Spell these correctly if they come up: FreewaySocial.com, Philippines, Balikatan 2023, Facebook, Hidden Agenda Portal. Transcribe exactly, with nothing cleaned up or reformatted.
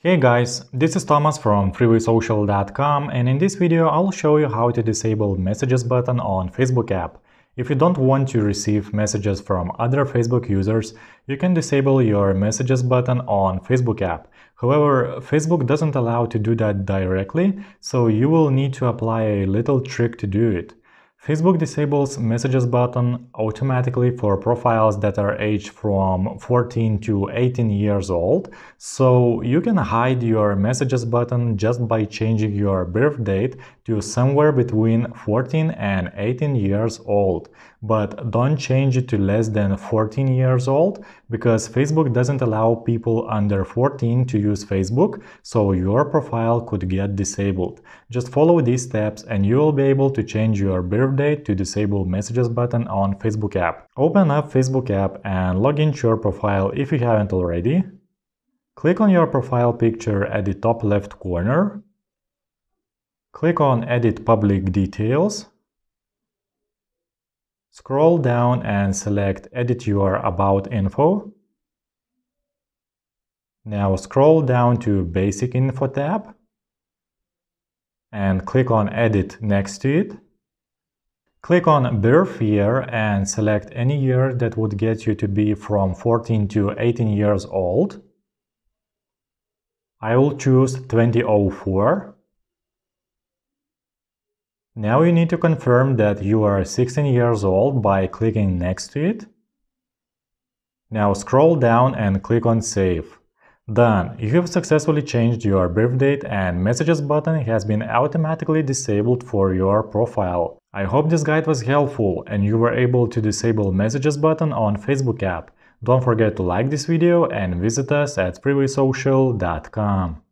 Hey guys, this is Thomas from Freeway Social dot com, and in this video I'll show you how to disable Messages button on Facebook app. If you don't want to receive messages from other Facebook users, you can disable your Messages button on Facebook app. However, Facebook doesn't allow to do that directly, so you will need to apply a little trick to do it. Facebook disables Messages button automatically for profiles that are aged from fourteen to eighteen years old, so you can hide your Messages button just by changing your birth date to somewhere between fourteen and eighteen years old. But don't change it to less than fourteen years old, because Facebook doesn't allow people under fourteen to use Facebook, so your profile could get disabled. Just follow these steps and you will be able to change your birth date to disable Messages button on Facebook app. Open up Facebook app and log into your profile if you haven't already. Click on your profile picture at the top left corner. Click on Edit Public Details. Scroll down and select Edit Your About Info. Now scroll down to Basic Info tab and click on Edit next to it. Click on birth year and select any year that would get you to be from fourteen to eighteen years old. I will choose twenty oh four. Now you need to confirm that you are sixteen years old by clicking next to it. Now scroll down and click on Save. Done! You have successfully changed your birth date and Messages button has been automatically disabled for your profile. I hope this guide was helpful and you were able to disable Messages button on Facebook app. Don't forget to like this video and visit us at Freeway Social dot com.